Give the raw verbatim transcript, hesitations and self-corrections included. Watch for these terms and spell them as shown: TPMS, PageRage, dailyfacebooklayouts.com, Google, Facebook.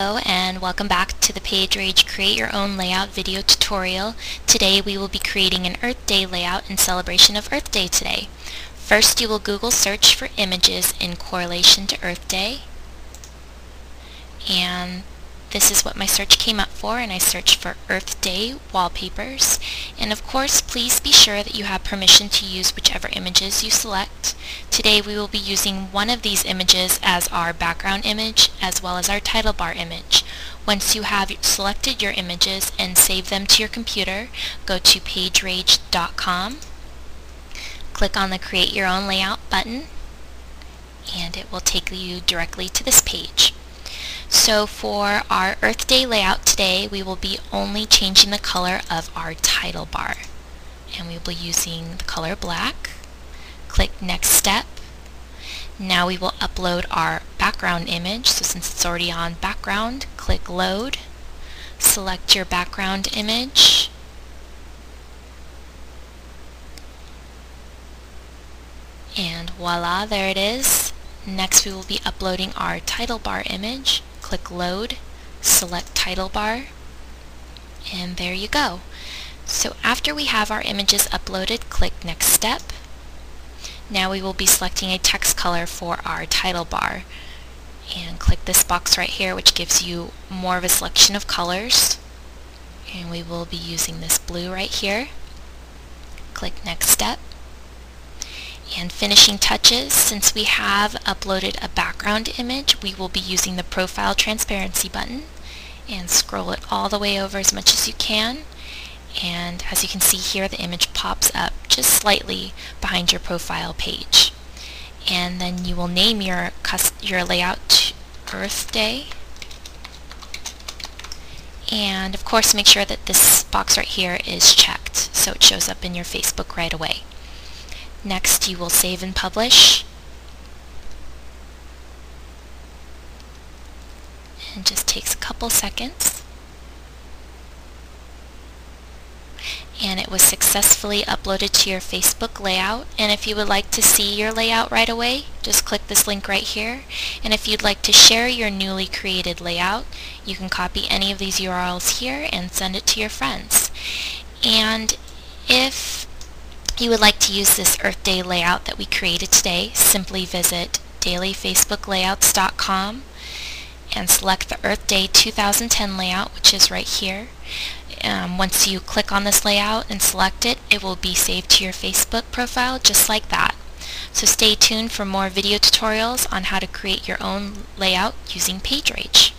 Hello and welcome back to the PageRage Create Your Own Layout video tutorial. Today we will be creating an Earth Day layout in celebration of Earth Day today. First you will Google search for images in correlation to Earth Day. And this is what my search came up for, and I searched for Earth Day wallpapers. And of course please be sure that you have permission to use whichever images you select. Today we will be using one of these images as our background image as well as our title bar image. Once you have selected your images and saved them to your computer, go to PageRage dot com, click on the Create Your Own Layout button, and it will take you directly to this page. So for our Earth Day layout today, we will be only changing the color of our title bar, and we will be using the color black. Click Next Step. Now we will upload our background image, so since it's already on background, click Load. Select your background image. And voila, there it is. Next we will be uploading our title bar image. Click Load, select title bar, and there you go. So after we have our images uploaded, click Next Step. Now we will be selecting a text color for our title bar, and click this box right here, which gives you more of a selection of colors, and we will be using this blue right here. Click Next Step. And finishing touches, since we have uploaded a background image, we will be using the profile transparency button, and scroll it all the way over as much as you can, and as you can see here the image pops up just slightly behind your profile page. And then you will name your your layout Earth Day, and of course make sure that this box right here is checked so it shows up in your Facebook right away. Next you will save and publish, and it just takes a couple seconds, and it was successfully uploaded to your Facebook layout. And if you would like to see your layout right away, just click this link right here. And if you'd like to share your newly created layout, you can copy any of these U R Ls here and send it to your friends. And if you would like to use this Earth Day layout that we created today, simply visit daily facebook layouts dot com and select the Earth Day two thousand ten layout, which is right here. Um, once you click on this layout and select it, it will be saved to your Facebook profile just like that. So stay tuned for more video tutorials on how to create your own layout using PageRage.